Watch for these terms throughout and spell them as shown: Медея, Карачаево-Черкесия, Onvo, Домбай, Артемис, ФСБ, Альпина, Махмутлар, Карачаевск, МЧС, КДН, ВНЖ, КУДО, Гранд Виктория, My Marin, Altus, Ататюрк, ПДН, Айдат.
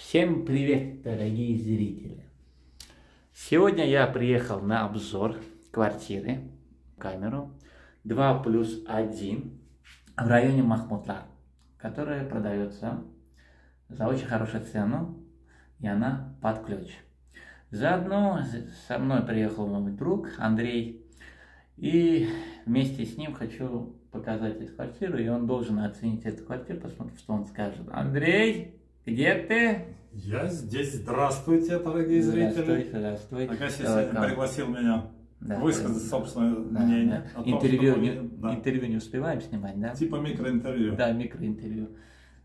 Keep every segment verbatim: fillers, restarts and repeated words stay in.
Всем привет, дорогие зрители! Сегодня я приехал на обзор квартиры, камеру два плюс один в районе Махмутлар, которая продается за очень хорошую цену, и она под ключ. Заодно со мной приехал мой друг Андрей, и вместе с ним хочу показать эту квартиру, и он должен оценить эту квартиру, посмотрим, что он скажет. Андрей! Где ты? Я здесь. Здравствуйте, дорогие здравствуйте, зрители. Здравствуйте. Агасий сегодня пригласил меня да, высказать да, собственное да, мнение. Да. Том, интервью, не, да. интервью не успеваем снимать, да? Типа микроинтервью. Да, микроинтервью.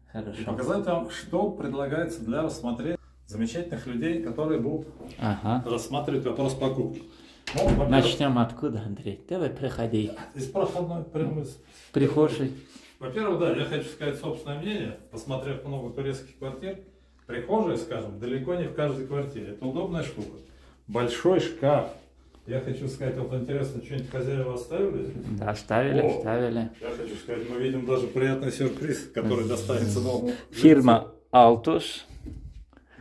Хорошо. И показать вам, что предлагается для рассмотрения замечательных людей, которые будут ага. рассматривать вопрос покупки. Ну, начнем откуда, Андрей? Давай, приходи. Из проходной прямой. Прихожей. Во-первых, да, я хочу сказать собственное мнение, посмотрев много турецких квартир, прихожая, скажем, далеко не в каждой квартире. Это удобная штука. Большой шкаф. Я хочу сказать, вот интересно, что-нибудь хозяева оставили? Да, оставили, О, оставили. Я хочу сказать, мы видим даже приятный сюрприз, который достанется новому. Фирма Altus.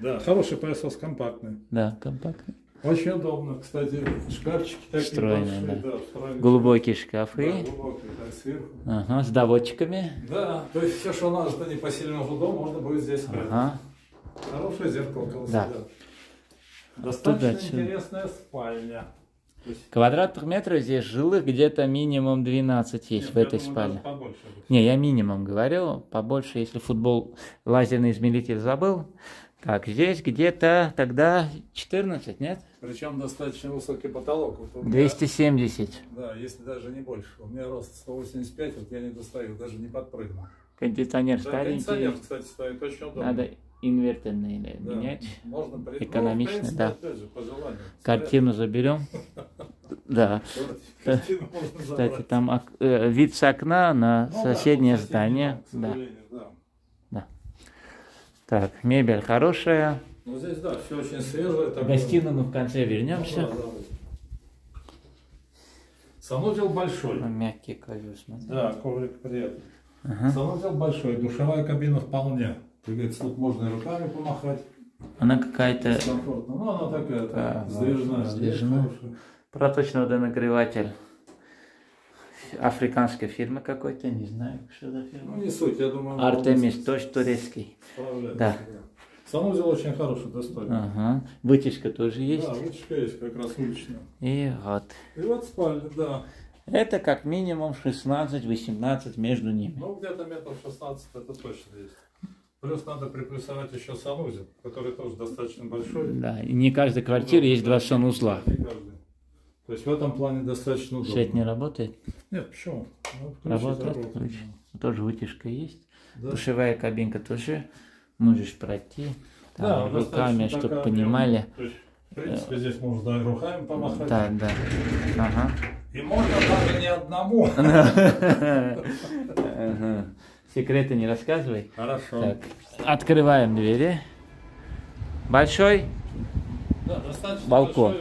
Да, хороший пылесос, компактный. Да, компактный. Очень удобно, кстати, шкафчики такие большие, да. Да, глубокие шкафы, да, глубокие, так, сверху. Ага, с доводчиками. Да, то есть все, что надо, что не посильно в дом, можно будет здесь спрятать. Ага. Хорошее зеркало колоссально. Да. Достаточно интересная спальня. Есть... Квадратных метров здесь жилых где-то минимум двенадцать есть. Нет, в этой спальне. Побольше. Не, я минимум говорил, побольше, если футбол лазерный измеритель забыл. Так, здесь где-то тогда четырнадцать, нет? Причем достаточно высокий потолок. Вот двести семьдесят. Меня, да, если даже не больше. У меня рост сто восемьдесят пять, вот я не достаю, даже не подпрыгну. Кондиционер да, старенький. Кондиционер, кстати, стоит очень удобно. Надо инверторный или да. менять. Можно при... экономично, ну, принципе, да. Опять же, по желанию. Картину заберем. Да. Кстати, там вид с окна на соседнее здание. Так, мебель хорошая. Ну, здесь, да, все очень свежее. В гостиную мы в конце вернемся. Санузел большой. Мягкий ковер, смотри. Да, коврик приятный. Ага. Санузел большой, душевая кабина вполне. Как говорится, тут можно и руками помахать. Она какая-то... Ну, она такая, да, сдвижная. Сдвижная. Проточный водонагреватель. Африканская фирма какой-то, не знаю, что за фирма. Ну, не суть, я думаю... Артемис, тоже турецкий. Да. да. Санузел очень хороший, достойный. Ага. Вытяжка тоже есть. Да, вытяжка есть, как раз уличная. И вот. И вот спальня, да. Это как минимум шестнадцать-восемнадцать между ними. Ну, где-то метров шестнадцать, это точно есть. Плюс надо приплюсовать еще санузел, который тоже достаточно большой. Да, и не в каждой квартире да, есть да, два санузла. То есть в этом плане достаточно удобно. Свет не работает? Нет, почему? Ну, работает, ключ. Тоже вытяжка есть. Да. Душевая кабинка тоже. Можешь пройти там, да, руками, чтобы понимали. То есть, в принципе, здесь можно да, руками помахать. Да, да. Ага. И можно даже не одному. Секреты не рассказывай. Хорошо. Открываем двери. Большой балкон.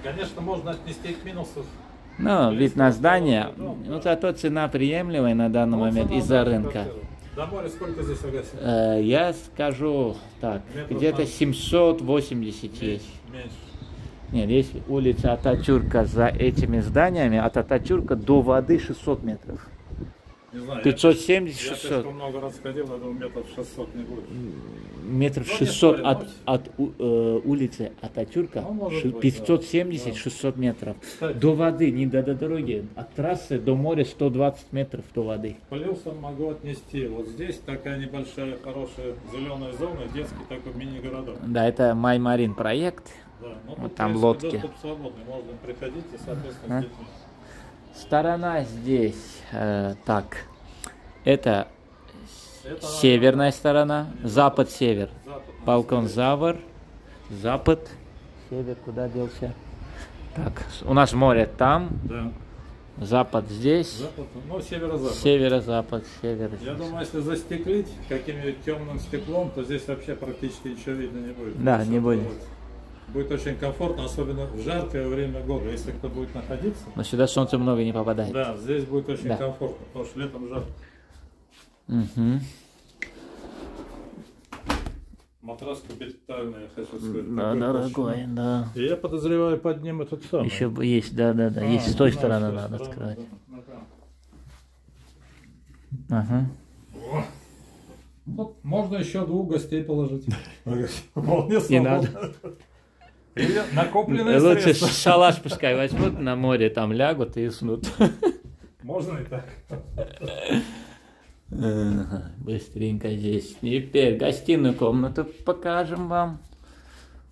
Конечно, можно отнести к минусу. Ну, вид на здание, дом, да. ну, зато цена приемлемая на данный ну, момент из-за рынка. До моря сколько здесь э, я скажу так, где-то семьсот восемьдесят меньше, есть. Меньше. Нет, есть улица Ататюрка за этими зданиями, от Ататюрка до воды шестьсот метров. Не знаю, пятьсот семьдесят шестьсот. Я, я много раз ходил, я думал, метров шестьсот не будет. Метров ну, шестьсот от, от, от э, улицы Ататюрка, ну, пятьсот семьдесят шестьсот да. метров. Кстати, до воды, не до, до дороги, от трассы до моря сто двадцать метров до воды. Плюсом могу отнести, вот здесь такая небольшая, хорошая зеленая зона, детский такой мини-городок. Да, это My Marin проект, да, ну, вот там лодки. Доступ свободный, можно приходить и, соответственно, а? Детьми. Сторона здесь, э, так, это, это северная сторона, запад-север, балкон-завар, запад, север куда делся, так, у нас море там, да. запад здесь, запад, ну, северо-запад, северо-запад, север. Я думаю, если застеклить каким-нибудь темным стеклом, то здесь вообще практически ничего видно не будет. Да, не будет. Будет очень комфортно, особенно в жаркое время года, если кто будет находиться. Но сюда солнце много не попадает. Да, здесь будет очень да. комфортно, потому что летом жарко. Угу. Матрас капитальный, хочу сказать. Да, дорогой, да. И я подозреваю, под ним этот самый. Еще есть, да, да, да. А, есть с той стороны, надо открывать. Ага. О. Вот, можно еще двух гостей положить. Вполне свободно. Накопленные средства. Лучше шалаш пускай возьмут, на море там лягут и уснут. Можно и так. Ага, быстренько здесь. Теперь гостиную комнату покажем вам.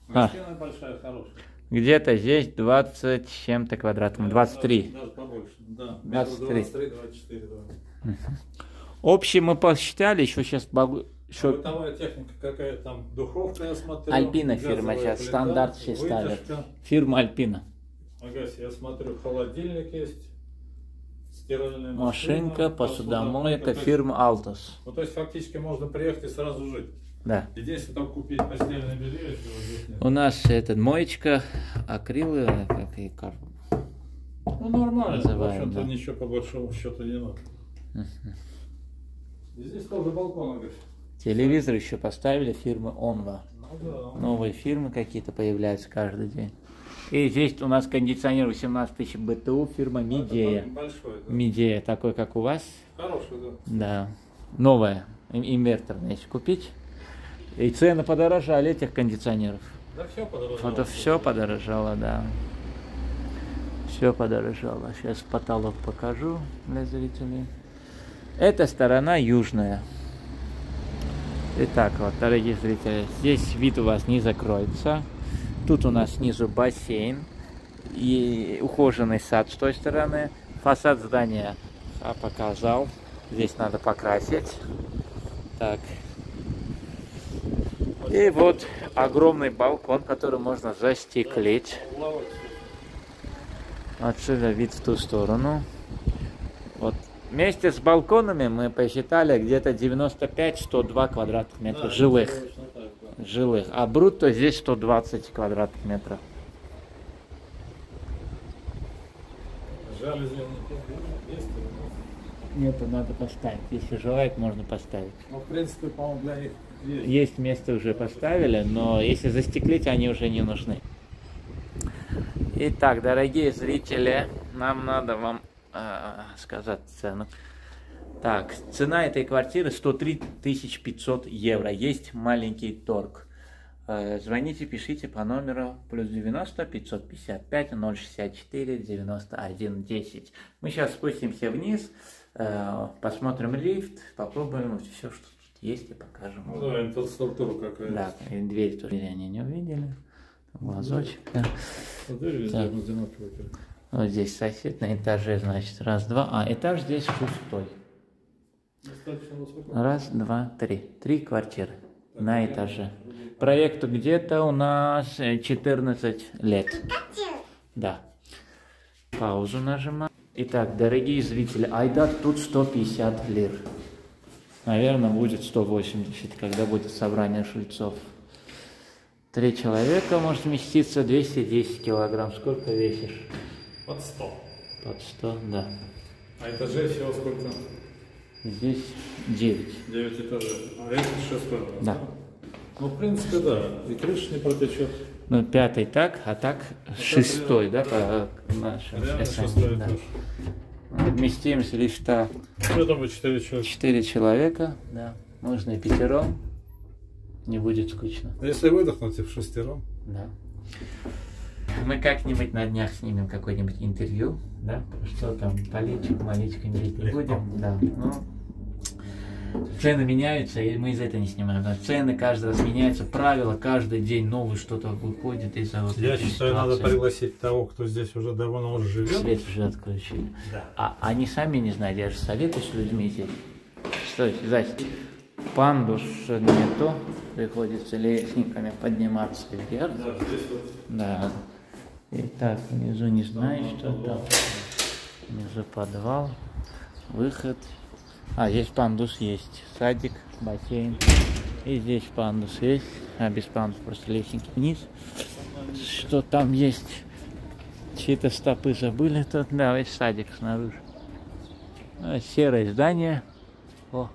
Гостиная а. большая, хорошая. Где-то здесь двадцать чем-то квадратом. двадцать три. Даже побольше. Да, двадцать три, двадцать четыре. Да. Общий мы посчитали, еще сейчас... Еще... А бытовая техника какая там? Духовка, я смотрю. Альпина фирма сейчас, плита, стандарт все ставят. Фирма Альпина. Ага, я смотрю, холодильник есть. Машина, машинка, посудомойка, фирма Altus. Ну, то есть фактически можно приехать и сразу жить. Да. И здесь там купить постельное белье. У нас этот моечка, акрилы, как и карп. Ну нормально, называем, в общем-то да. Ничего по большому счету не надо. И здесь тоже балкон, говорит. Телевизор еще поставили фирмы Onvo. Ну, да. Новые фирмы какие-то появляются каждый день. И здесь у нас кондиционер восемнадцать тысяч БТУ, фирма Медея. Большой, да. Медея, такой как у вас. Хороший, да. Да. Новая, инверторная, если купить. И цены подорожали этих кондиционеров. Да, все подорожало. Это все подорожало, да. Все подорожало. Сейчас потолок покажу для зрителей. Это сторона южная. Итак, вот, дорогие зрители, здесь вид у вас не закроется. Тут у нас снизу бассейн и ухоженный сад с той стороны. Фасад здания я показал. Здесь надо покрасить. Так. И вот огромный балкон, который можно застеклить. Отсюда вид в ту сторону. Вот. Вместе с балконами мы посчитали где-то девяносто пять — сто два квадратных метра жилых. Жилых, а брутто здесь сто двадцать квадратных метров. Жалюзи есть? Нет, надо поставить. Если желает, можно поставить. Ну, в принципе, по-моему, для них есть. Есть место уже поставили, но если застеклить, они уже не нужны. Итак, дорогие зрители, нам надо вам э, сказать цену. Так, цена этой квартиры сто три тысячи пятьсот евро. Есть маленький торг. Звоните, пишите по номеру плюс девяносто пятьсот пятьдесят пять ноль шестьдесят четыре девяносто один десять. Мы сейчас спустимся вниз, посмотрим лифт, попробуем все, что тут есть, и покажем. Ну да, инфраструктура какая-то. Да, и дверь тоже они не увидели. Глазочек. Вот здесь сосед на этаже, значит, раз, два. А этаж здесь пустой. Раз, два, три. Три квартиры на этаже. Проекту где-то у нас четырнадцать лет. Да. Паузу нажимаем. Итак, дорогие зрители, айдат тут сто пятьдесят лир. Наверное, будет сто восемьдесят, когда будет собрание жильцов. Три человека может вместиться, двести десять килограмм. Сколько весишь? Под сто. Под сто, да. А этажей всего сколько? Здесь девять. девять этажей. А это шесть этажей. Да. Ну, в принципе, да. И крыша не протечет. Ну, пятый так, а так это шестой, реально, да? По нашим шестой этаж. Вместимся лифта. Я думаю, четыре человека. четыре человека, да. Можно и пятером. Не будет скучно. Если выдохнуть, и в шестером. Да. Мы как-нибудь на днях снимем какое-нибудь интервью, да? Что там, политику, маличку мерить не будем, да. Ну, цены меняются, и мы из этого не снимаем. Да. Цены каждый раз меняются, правила, каждый день новый что-то выходит из-за вот Я этой считаю, ситуации. Надо пригласить того, кто здесь уже давно уже живет. Свет уже отключили. Да. А они сами не знают, я же советую с людьми здесь. Что, Зась, пандус нету, приходится лестниками подниматься вверх. Да, здесь вот. Да. Итак, внизу не знаю, что там. Внизу подвал, выход. А, здесь пандус есть. Садик, бассейн. И здесь пандус есть. А без пандуса просто лестники вниз. Что там есть? Чьи-то стопы забыли тут. Да, весь садик снаружи. Серое здание. О.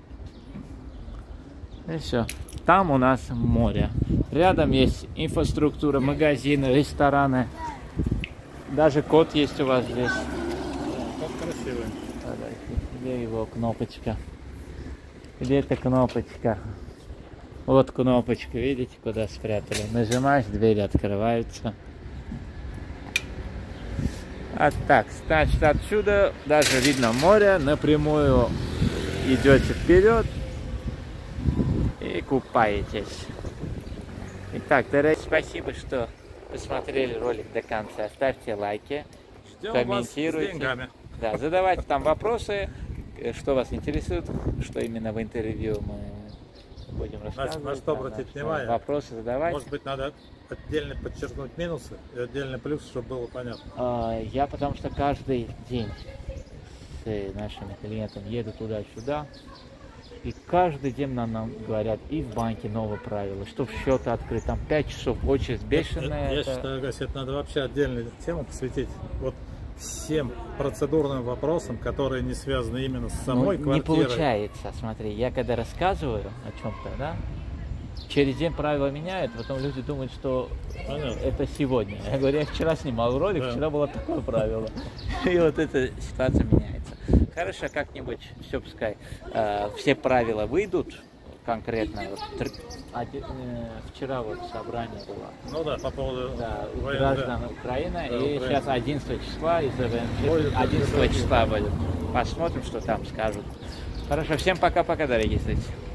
И все. Там у нас море. Рядом есть инфраструктура, магазины, рестораны. Даже кот есть у вас здесь. Кот красивый. Где его кнопочка? Где эта кнопочка? Вот кнопочка, видите, куда спрятали. Нажимаешь, двери открываются. А так, значит, отсюда даже видно море. Напрямую идете вперед и купаетесь. Итак, дорогие, спасибо, что посмотрели ролик до конца. Ставьте лайки, ждем, комментируйте. Да, задавайте там вопросы, что вас интересует, что именно в интервью мы будем рассказывать. На что обратить внимание? Вопросы задавайте. Может быть, надо отдельно подчеркнуть минусы и отдельно плюсы, чтобы было понятно. Я потому что каждый день с нашими клиентами еду туда-сюда. И каждый день нам, нам говорят, и в банке новые правила, что в счет открыть, там пять часов, очередь бешеная. Я, я это... считаю, Гасет, надо вообще отдельную тему посвятить вот всем процедурным вопросам, которые не связаны именно с самой ну, квартирой. Не получается, смотри, я когда рассказываю о чем-то, да, через день правила меняют, потом люди думают, что понятно. Это сегодня. Я говорю, я вчера снимал ролик, да. Вчера было такое правило. И вот эта ситуация меняется. Хорошо, как-нибудь все пускай. Э, все правила выйдут конкретно. Вот, один, э, вчера вот собрание было. Ну да, по поводу да, ВНЖ. Граждан Украины. Да, и Украина. Сейчас одиннадцатого числа из ВНЖ. одиннадцатого числа будет. Посмотрим, что там скажут. Хорошо, всем пока-пока, дорогие зрители.